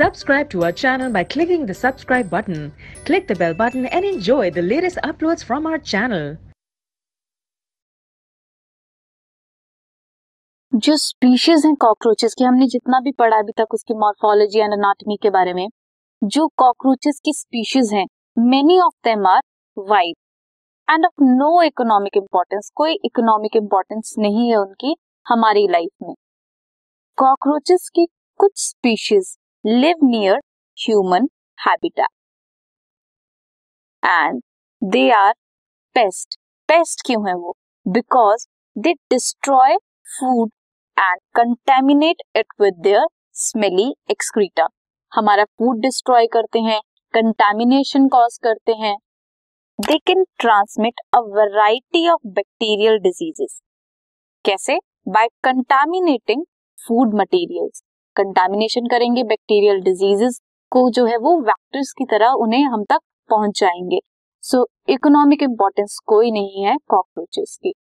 Subscribe to our channel by clicking the subscribe button. Click the bell button and enjoy the latest uploads from our channel. जो species हैं cockroaches की, हमने जितना भी पढ़ा अभी तक उसकी मॉर्फोलॉजी एंड एनाटॉमी के बारे में, जो कॉकरोचेस की स्पीशीज हैं many of them are white and of no economic importance, कोई इकोनॉमिक इम्पोर्टेंस नहीं है उनकी हमारी लाइफ में। कॉकरोचेस की कुछ species live near human habitat and they are pest. Pest क्यों है वो? Because they destroy food and contaminate it with their smelly excreta. हमारा फूड डिस्ट्रॉय करते हैं, कंटेमिनेशन कॉज करते हैं। They can transmit a variety of bacterial diseases. कैसे? By contaminating food materials. Contamination करेंगे, बैक्टीरियल डिजीजेस को जो है वो वेक्टर्स की तरह उन्हें हम तक पहुंचाएंगे। सो इकोनॉमिक इम्पोर्टेंस कोई नहीं है कॉकरोचेस की।